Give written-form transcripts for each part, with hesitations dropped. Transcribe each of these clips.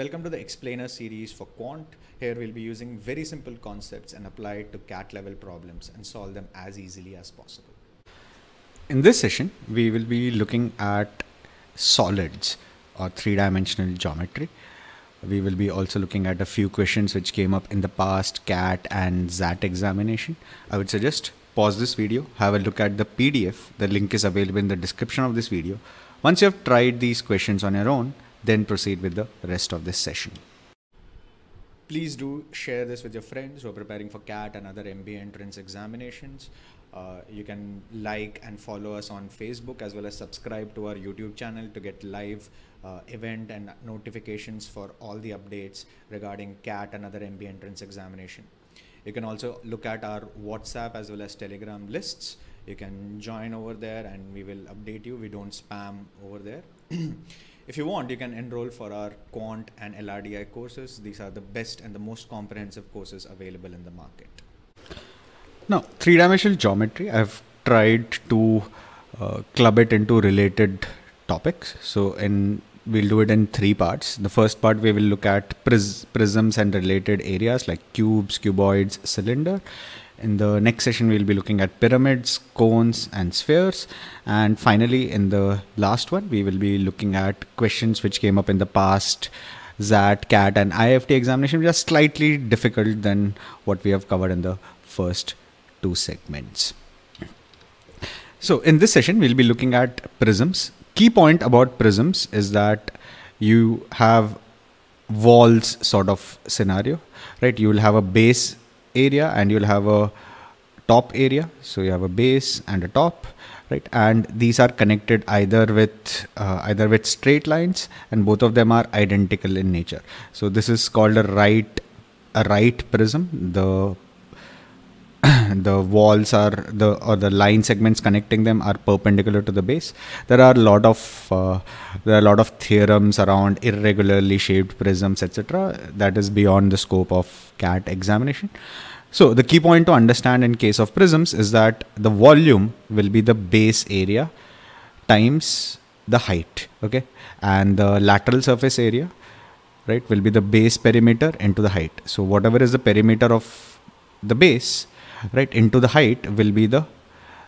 Welcome to the explainer series for quant. Here we'll be using very simple concepts and apply it to CAT level problems and solve them as easily as possible. In this session, we will be looking at solids or three-dimensional geometry. We will be also looking at a few questions which came up in the past CAT and XAT examination. I would suggest pause this video, have a look at the PDF. The link is available in the description of this video. Once you have tried these questions on your own, then proceed with the rest of this session. Please do share this with your friends who are preparing for CAT and other MBA entrance examinations. You can like and follow us on Facebook as well as subscribe to our YouTube channel to get live event and notifications for all the updates regarding CAT and other MBA entrance examination. You can also look at our WhatsApp as well as Telegram lists. You can join over there and we will update you. We don't spam over there. If you want, you can enroll for our quant and LRDI courses. These are the best and the most comprehensive courses available in the market. Now, three-dimensional geometry, I've tried to club it into related topics. So we'll do it in three parts. The first part, we will look at prisms and related areas like cubes, cuboids, cylinder. In the next session, we'll be looking at pyramids, cones, and spheres. And finally, in the last one, we will be looking at questions which came up in the past XAT, CAT, and IFT examination, which are slightly difficult than what we have covered in the first two segments. So in this session, we'll be looking at prisms. Key point about prisms is that you have walls sort of scenario, right? You will have a base area and you'll have a top area. So you have a base and a top, right? And these are connected either with straight lines, and both of them are identical in nature. So this is called a right prism. The walls or the line segments connecting them are perpendicular to the base. There are a lot of theorems around irregularly shaped prisms, etc. That is beyond the scope of CAT examination. So the key point to understand in case of prisms is that the volume will be the base area times the height, okay, and the lateral surface area, right, will be the base perimeter into the height. So whatever is the perimeter of the base, right, into the height will be the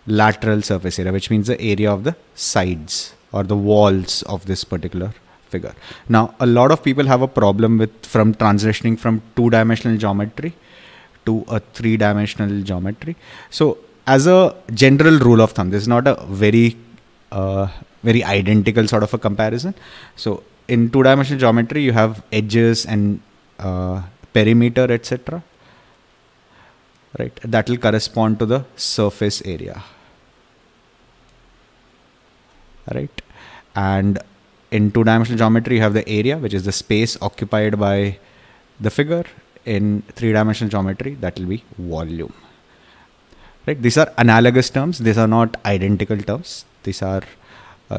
lateral surface area, which means the area of the sides or the walls of this particular figure. Now, a lot of people have a problem with transitioning from two-dimensional geometry to a three-dimensional geometry. So as a general rule of thumb, this is not a very identical sort of a comparison. So in two-dimensional geometry, you have edges and perimeter, etc. Right, that will correspond to the surface area, right? And in two-dimensional geometry, you have the area, which is the space occupied by the figure. In three-dimensional geometry, that will be volume, right? These are analogous terms. These are not identical terms. These are,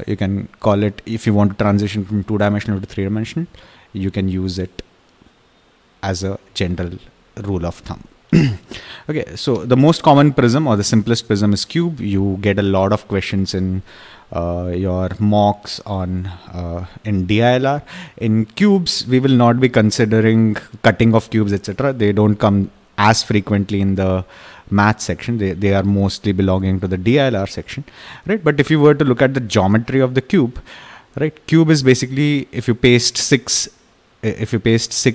you can call it, if you want to transition from two-dimensional to three-dimensional, you can use it as a general rule of thumb. Okay, so the most common prism or the simplest prism is cube. You get a lot of questions in your mocks on in DILR. In cubes, we will not be considering cutting of cubes, etc. They don't come as frequently in the math section. They are mostly belonging to the DILR section, right? But if you were to look at the geometry of the cube, right? Cube is basically if you paste six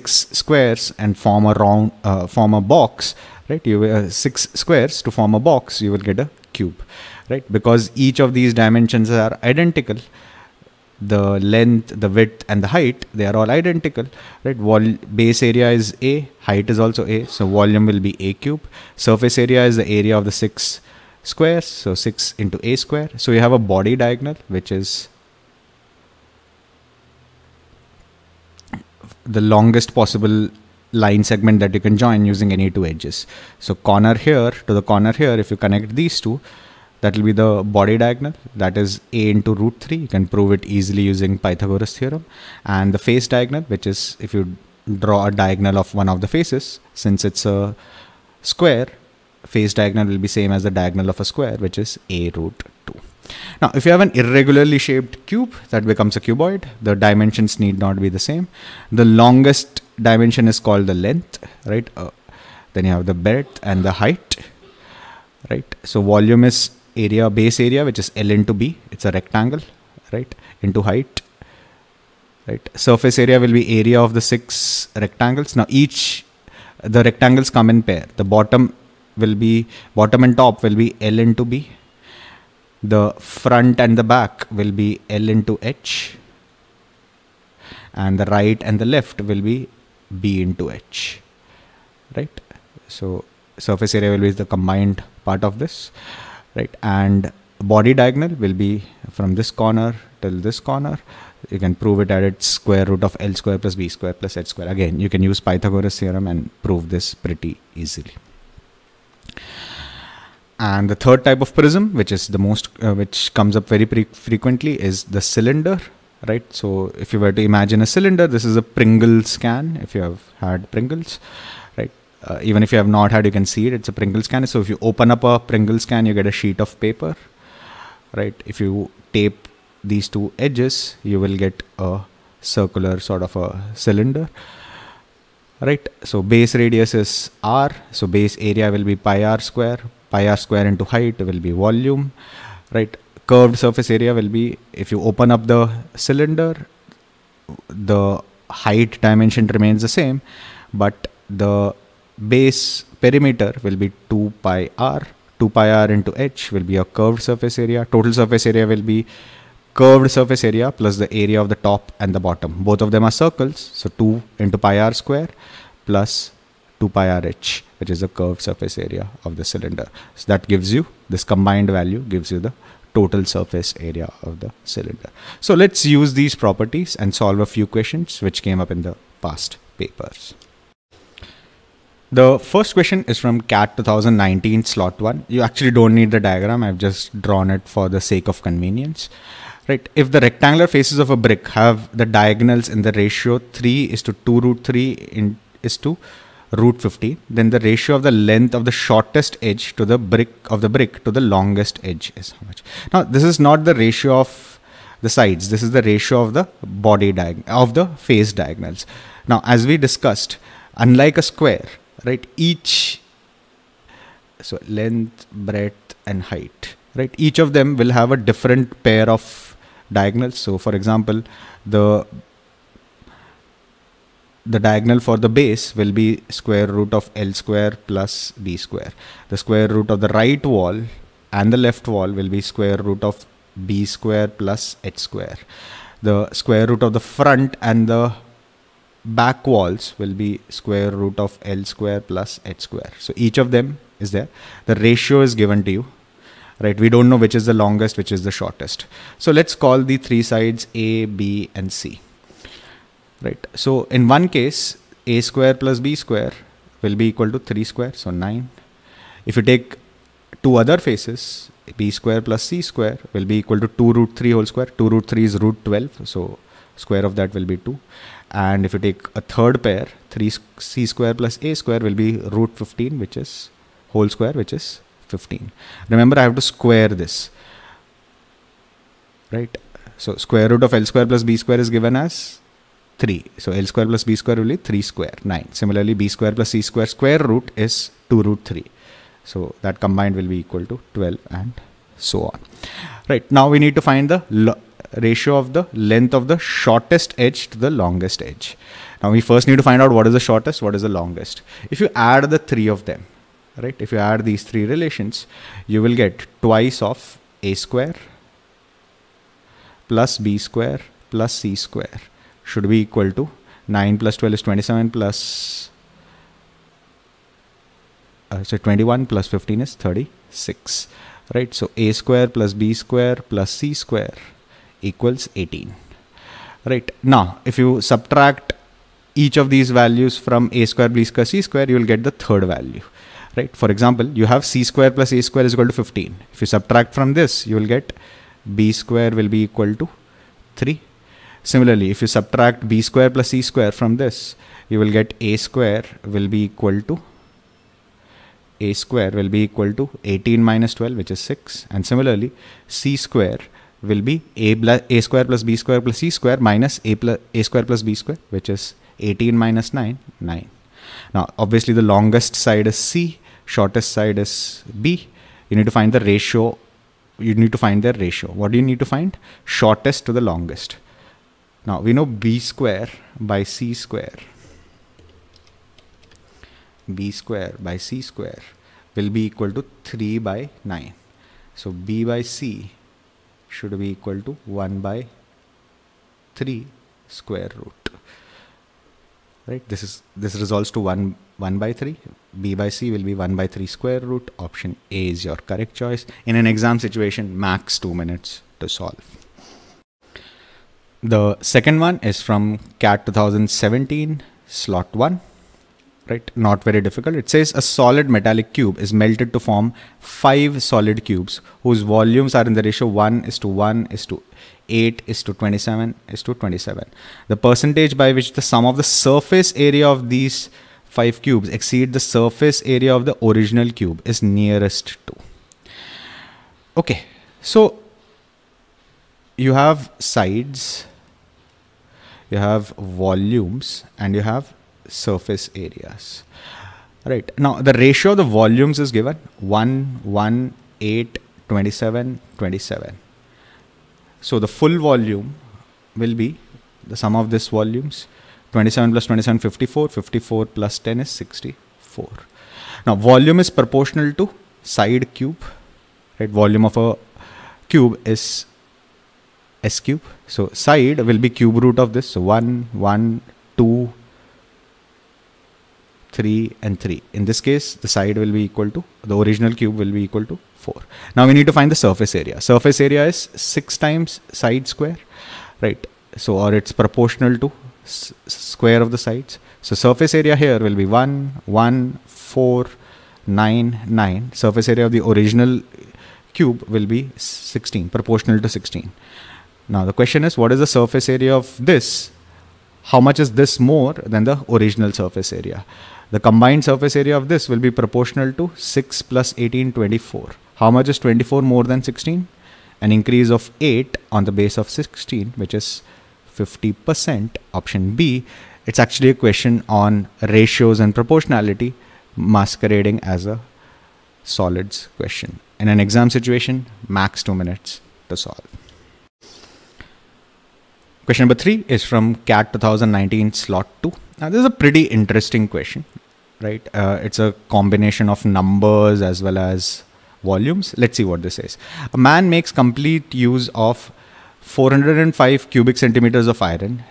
squares and form a round, form a box, right? You six squares to form a box, you will get a cube, right? Because each of these dimensions are identical, the length, the width, and the height, they are all identical, right? Base area is A, height is also A, so volume will be A cube. Surface area is the area of the six squares, so 6 into A square. So you have a body diagonal, which is the longest possible line segment that you can join using any two edges. So corner here to the corner here, if you connect these two, that will be the body diagonal. That is A into root 3. You can prove it easily using Pythagoras theorem. And the face diagonal, which is if you draw a diagonal of one of the faces, since it's a square, face diagonal will be same as the diagonal of a square, which is A root 2. Now, if you have an irregularly shaped cube, that becomes a cuboid. The dimensions need not be the same. The longest dimension is called the length, right? Then you have the breadth and the height, right? So volume is area, base area, which is L into B. It's a rectangle, right? Into height, right? Surface area will be area of the 6 rectangles. Now, the rectangles come in pair. The bottom and top will be L into B. The front and the back will be L into H, and the right and the left will be B into H, right? So surface area will be the combined part of this, right? And body diagonal will be from this corner till this corner. You can prove it at its square root of L square plus B square plus H square. Again, you can use Pythagoras theorem and prove this pretty easily. And the third type of prism, which is the most, which comes up very frequently, is the cylinder, right? So if you were to imagine a cylinder, this is a Pringles can. If you have had Pringles, right? Even if you have not had, you can see it. It's a Pringles can. So if you open up a Pringles can, you get a sheet of paper, right? If you tape these two edges, you will get a circular sort of a cylinder, right? So base radius is R. So base area will be pi R square. Pi R square into height will be volume, right? Curved surface area will be, if you open up the cylinder, the height dimension remains the same, but the base perimeter will be 2 pi R. 2 pi R into H will be a curved surface area. Total surface area will be curved surface area plus the area of the top and the bottom. Both of them are circles. So 2 into pi R square plus 2 pi R H, which is the curved surface area of the cylinder. So that gives you, this combined value gives you the total surface area of the cylinder. So let's use these properties and solve a few questions which came up in the past papers. The first question is from CAT 2019 slot 1. You actually don't need the diagram. I've just drawn it for the sake of convenience. Right. If the rectangular faces of a brick have the diagonals in the ratio 3:2√3:15, then the ratio of the length of the shortest edge to the brick to the longest edge is how much? Now, this is not the ratio of the sides. This is the ratio of the face diagonals. Now, as we discussed, unlike a square, right? So length, breadth, and height, right? Each of them will have a different pair of diagonals. So, for example, the diagonal for the base will be square root of L square plus B square. The square root of the right wall and the left wall will be square root of B square plus H square. The square root of the front and the back walls will be square root of L square plus H square. So each of them is there. The ratio is given to you, right? We don't know which is the longest, which is the shortest. So let's call the three sides A, B, and C. Right. So in one case, A square plus B square will be equal to 3 square, so 9. If you take two other faces, B square plus C square will be equal to 2√3 whole square. 2√3 is root 12, so square of that will be 2. And if you take a third pair, 3C square plus A square will be root 15, which is whole square, which is 15. Remember, I have to square this, right? So square root of L square plus B square is given as 3. So L square plus B square will be 3 square, 9. Similarly, B square plus C square, square root is 2√3. So that combined will be equal to 12 and so on. Right. Now we need to find the ratio of the length of the shortest edge to the longest edge. Now we first need to find out what is the shortest, what is the longest. If you add the three of them, right? If you add these three relations, you will get twice of A square plus B square plus C square. Should be equal to 9 plus 12 is 27 plus 21 plus 15 is 36, right? So A square plus B square plus C square equals 18, right? Now, if you subtract each of these values from A square, B square, C square, you will get the third value, right? For example, you have C square plus A square is equal to 15. If you subtract from this, you will get B square will be equal to 3. Similarly, if you subtract B square plus C square from this, you will get A square will be equal to a square will be equal to 18 minus 12, which is 6. And similarly, c square will be a square plus b square plus c square minus a square plus b square, which is 18 minus 9, 9. Now, obviously, the longest side is c, shortest side is b. You need to find the ratio. You need to find their ratio. What do you need to find? Shortest to the longest. Now, we know b square by c square. B square by c square will be equal to 3 by 9. So, b by c should be equal to 1 by 3 square root. Right? This resolves to 1 by 3. B by c will be 1 by 3 square root. Option A is your correct choice. In an exam situation, max 2 minutes to solve. The second one is from CAT 2017, slot 1. Right, not very difficult. It says a solid metallic cube is melted to form 5 solid cubes whose volumes are in the ratio 1:1:8:27:27. The percentage by which the sum of the surface area of these 5 cubes exceed the surface area of the original cube is nearest to. Okay, so you have sides, you have volumes, and you have surface areas. Right, now the ratio of the volumes is given 1:1:8:27:27. So the full volume will be the sum of these volumes. 27 plus 27, 54. 54 plus 10 is 64. Now volume is proportional to side cube. Right, volume of a cube is s cube. So side will be cube root of this. So 1, 1, 2, 3 and 3. In this case, the side will be equal to, the original cube will be equal to 4. Now we need to find the surface area. Surface area is 6 times side square, right? So, or it's proportional to square of the sides. So surface area here will be 1, 1, 4, 9, 9. Surface area of the original cube will be 16, proportional to 16. Now the question is, what is the surface area of this? How much is this more than the original surface area? The combined surface area of this will be proportional to 6 plus 18, 24. How much is 24 more than 16? An increase of 8 on the base of 16, which is 50%. Option B. It's actually a question on ratios and proportionality masquerading as a solids question. In an exam situation, max 2 minutes to solve. Question number 3 is from CAT 2019, slot 2. Now, this is a pretty interesting question, right? It's a combination of numbers as well as volumes. Let's see what this says. A man makes complete use of 405 cubic centimeters of iron,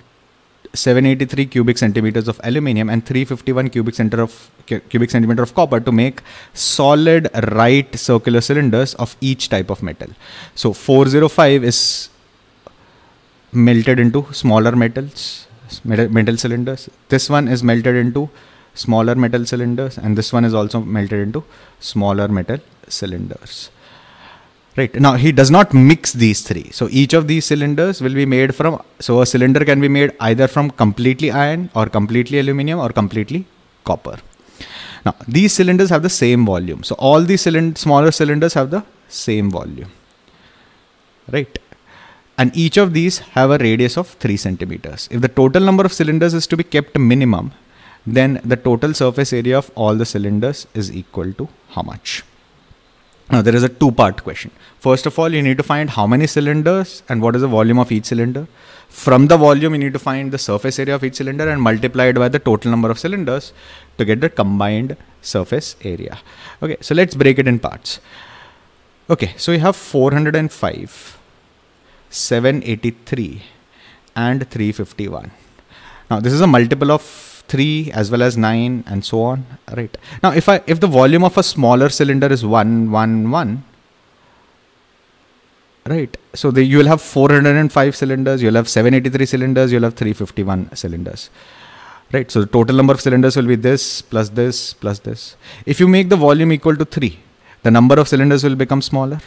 783 cubic centimeters of aluminium, and 351 cubic centimeter of copper to make solid right circular cylinders of each type of metal. So 405 is melted into smaller metal cylinders. This one is melted into smaller metal cylinders, and this one is also melted into smaller metal cylinders. Right, now he does not mix these three. So each of these cylinders will be made from, so a cylinder can be made either from completely iron or completely aluminium or completely copper. Now these cylinders have the same volume. So all these smaller cylinders have the same volume. Right. And each of these have a radius of 3 centimeters. If the total number of cylinders is to be kept minimum, then the total surface area of all the cylinders is equal to how much? Now there is a 2-part question. First of all, you need to find how many cylinders and what is the volume of each cylinder. From the volume, you need to find the surface area of each cylinder and multiply it by the total number of cylinders to get the combined surface area. Okay, so let's break it in parts. Okay, so you have 405. 783 and 351. Now this is a multiple of 3 as well as 9 and so on. Right. Now if the volume of a smaller cylinder is 1, 1, 1, right, so you will have 405 cylinders, you'll have 783 cylinders, you'll have 351 cylinders. Right, so the total number of cylinders will be this plus this plus this. If you make the volume equal to 3, the number of cylinders will become smaller.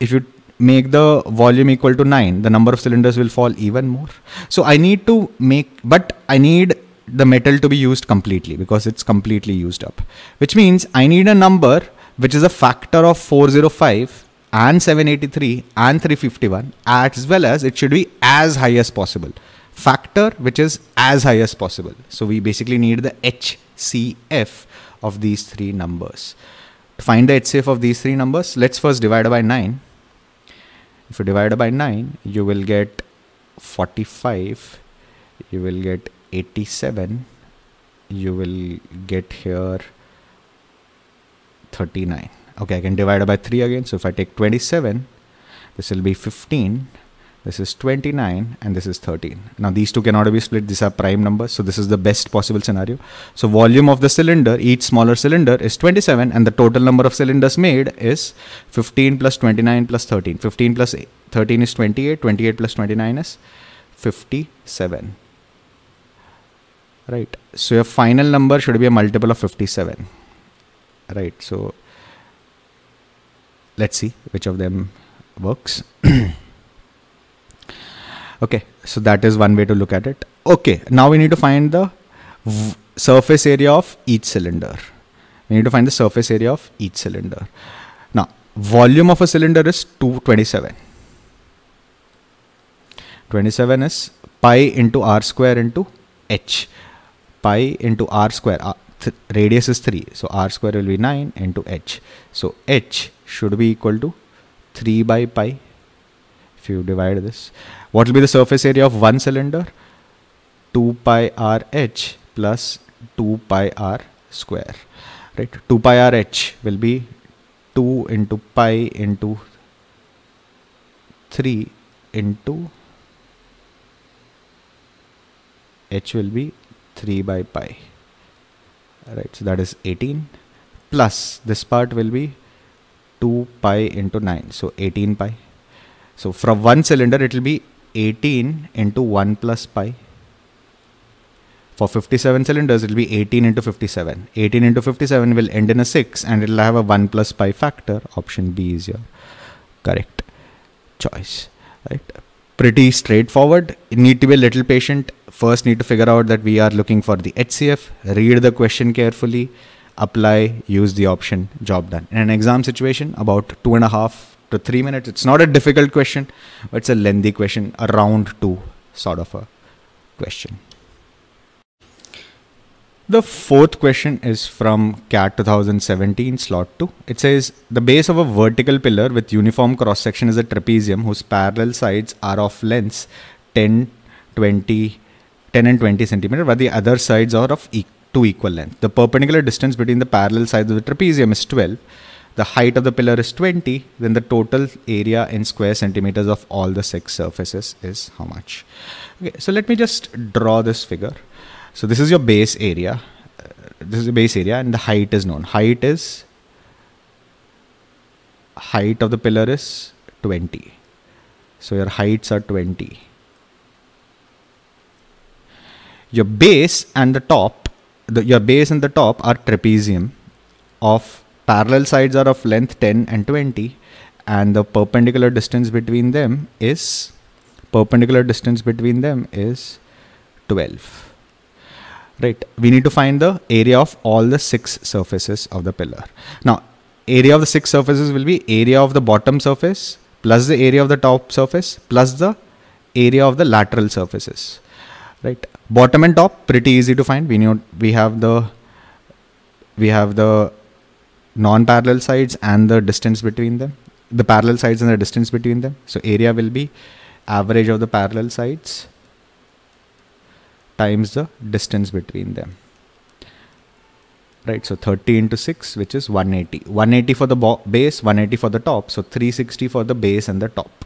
If you make the volume equal to 9, the number of cylinders will fall even more. So I need to make, but I need the metal to be used completely because it's completely used up, which means I need a number which is a factor of 405 and 783 and 351, as well as it should be as high as possible. Factor which is as high as possible. So we basically need the HCF of these three numbers. To find the HCF of these three numbers, let's first divide by 9. If you divide by 9, you will get 45, you will get 87, you will get here 39. Okay, I can divide by 3 again. So if I take 27, this will be 15, this is 29, and this is 13. Now these two cannot be split. These are prime numbers. So this is the best possible scenario. So volume of the cylinder, each smaller cylinder is 27, and the total number of cylinders made is 15 plus 29 plus 13. 15 plus 13 is 28. 28 plus 29 is 57. Right. So your final number should be a multiple of 57. Right. So let's see which of them works. Okay, so that is one way to look at it. Okay, now we need to find the surface area of each cylinder. We need to find the surface area of each cylinder. Now, volume of a cylinder is 227. 27 is pi into r square into h. Pi into r square, radius is 3. So r square will be 9 into h. So h should be equal to 3 by pi. If you divide this, what will be the surface area of one cylinder? 2 pi r h plus 2 pi r square, right? 2 pi r h will be 2 into pi into 3 into h will be 3 by pi, right? So that is 18 plus this part will be 2 pi into 9, so 18 pi. So from one cylinder, it will be 18 into 1 plus pi. For 57 cylinders, it will be 18 into 57. 18 into 57 will end in a 6 and it will have a 1 plus pi factor. Option B is your correct choice. Right? Pretty straightforward. You need to be a little patient. First, need to figure out that we are looking for the HCF. Read the question carefully. Apply. Use the option. Job done. In an exam situation, about 2.5 to 3 minutes. It's not a difficult question, but it's a lengthy question, a round 2 sort of a question. The fourth question is from CAT 2017 slot 2. It says the base of a vertical pillar with uniform cross section is a trapezium whose parallel sides are of lengths 10 and 20 centimeter, while the other sides are of 2 equal length. The perpendicular distance between the parallel sides of the trapezium is 12. The height of the pillar is 20, then the total area in square centimeters of all the 6 surfaces is how much? Okay, so let me just draw this figure. So this is your base area. This is the base area and the height is known. Height of the pillar is 20. So your heights are 20. Your base and the top, your base and the top are trapezium of parallel sides are of length 10 and 20 and the perpendicular distance between them is 12, right? We need to find the area of all the 6 surfaces of the pillar. Now, area of the 6 surfaces will be area of the bottom surface plus the area of the top surface plus the area of the lateral surfaces, right? Bottom and top, pretty easy to find. We have the non-parallel sides and the distance between them, the parallel sides and the distance between them. So area will be average of the parallel sides times the distance between them, right? So 30 into 6, which is 180. 180 for the base, 180 for the top. So 360 for the base and the top,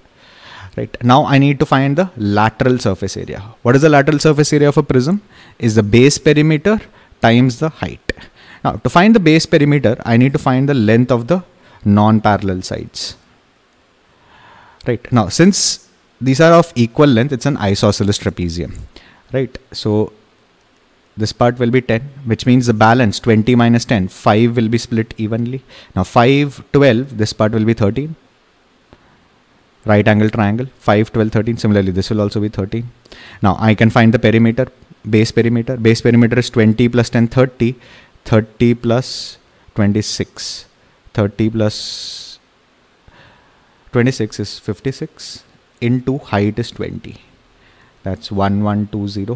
right? Now I need to find the lateral surface area. What is the lateral surface area of a prism? Is the base perimeter times the height. Now, to find the base perimeter, I need to find the length of the non-parallel sides. Right. Now, since these are of equal length, it's an isosceles trapezium. Right. So, this part will be 10, which means the balance 20 minus 10, 5 will be split evenly. Now, 5, 12, this part will be 13. Right angle triangle, 5, 12, 13. Similarly, this will also be 13. Now, I can find the perimeter. base perimeter. Base perimeter is 20 plus 10, 30. 30 plus 26. 30 plus 26 is 56 into height is 20. That's 1120.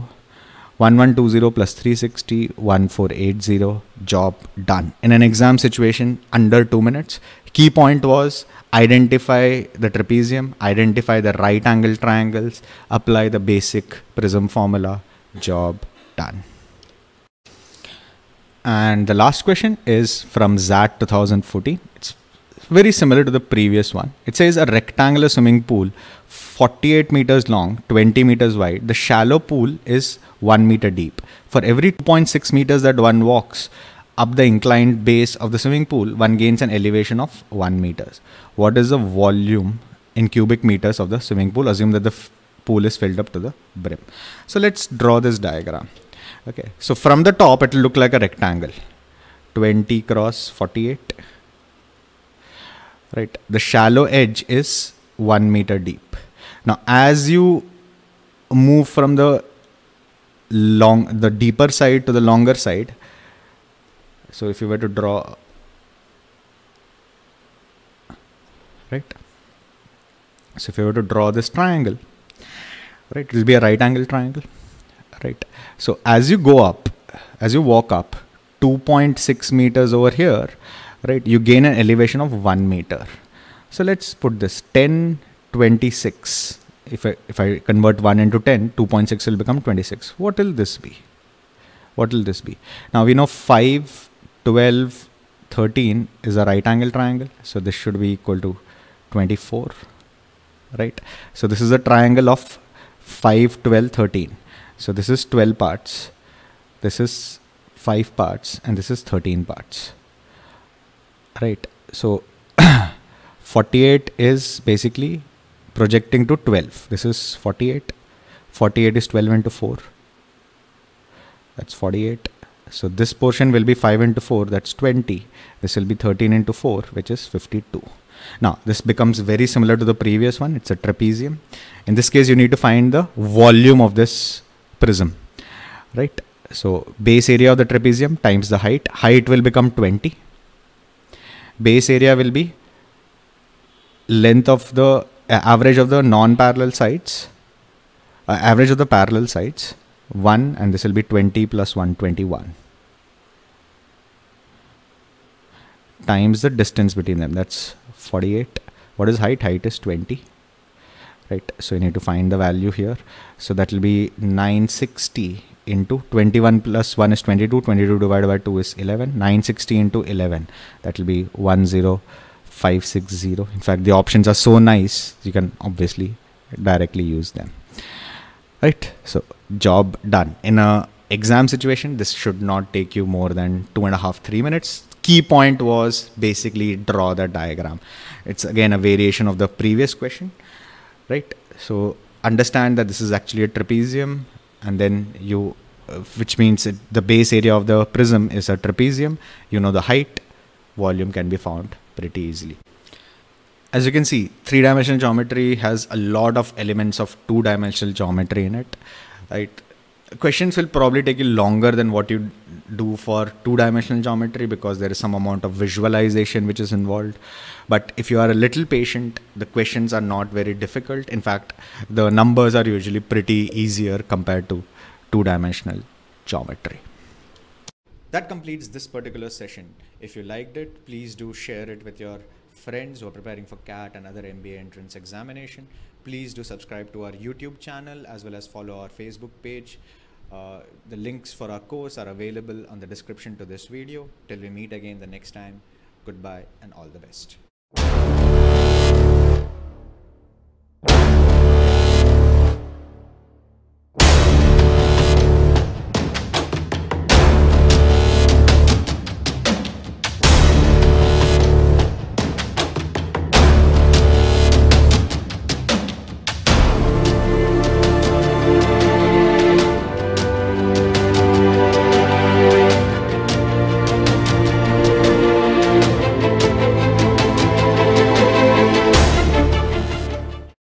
1120 plus 360, 1480, job done. In an exam situation, under 2 minutes. Key point was identify the trapezium, identify the right angle triangles, apply the basic prism formula, job done. And the last question is from XAT 2014. It's very similar to the previous one. It says a rectangular swimming pool, 48 meters long, 20 meters wide. The shallow pool is 1 meter deep. For every 2.6 meters that one walks up the inclined base of the swimming pool, one gains an elevation of 1 meter. What is the volume in cubic meters of the swimming pool? Assume that the pool is filled up to the brim. So let's draw this diagram. Okay, so from the top, it will look like a rectangle. 20 cross 48. Right, the shallow edge is 1 meter deep. Now, as you move from the deeper side to the longer side, so if you were to draw, right? So if you were to draw this triangle, right, it will be a right angle triangle, right? So as you go up, as you walk up, 2.6 meters over here, right, you gain an elevation of 1 meter. So let's put this 10, 26. If I convert 1 into 10, 2.6 will become 26. What will this be? What will this be? Now we know 5, 12, 13 is a right angle triangle. So this should be equal to 24, right? So this is a triangle of 5, 12, 13. So this is 12 parts, this is 5 parts, and this is 13 parts. Right, so 48 is basically projecting to 12. This is 48. 48 is 12 into 4. That's 48. So this portion will be 5 into 4. That's 20. This will be 13 into 4, which is 52. Now, this becomes very similar to the previous one. It's a trapezium. In this case, you need to find the volume of this prism. Right. So base area of the trapezium times the height. Height will become 20. Base area will be length of the average of the non-parallel sides, average of the parallel sides, 1, and this will be 20 plus 121 times the distance between them. That's 48. What is height? Height is 20. Right. So you need to find the value here. So that will be 960 into 21 plus 1 is 22. 22 divided by 2 is 11. 960 into 11. That will be 10560. In fact, the options are so nice, you can obviously directly use them. Right. So job done. In a exam situation, this should not take you more than 2.5 to 3 minutes. Key point was basically draw the diagram. It's again a variation of the previous question. Right. So understand that this is actually a trapezium, and then you, which means the base area of the prism is a trapezium. You know the height, volume can be found pretty easily. As you can see, three-dimensional geometry has a lot of elements of two-dimensional geometry in it. Right? Questions will probably take you longer than what you do for two-dimensional geometry because there is some amount of visualization which is involved. But if you are a little patient, the questions are not very difficult. In fact, the numbers are usually pretty easier compared to two-dimensional geometry. That completes this particular session. If you liked it, please do share it with your friends who are preparing for CAT and other MBA entrance examination. Please do subscribe to our YouTube channel as well as follow our Facebook page. The links for our course are available on the description to this video. Till we meet again the next time, goodbye and all the best.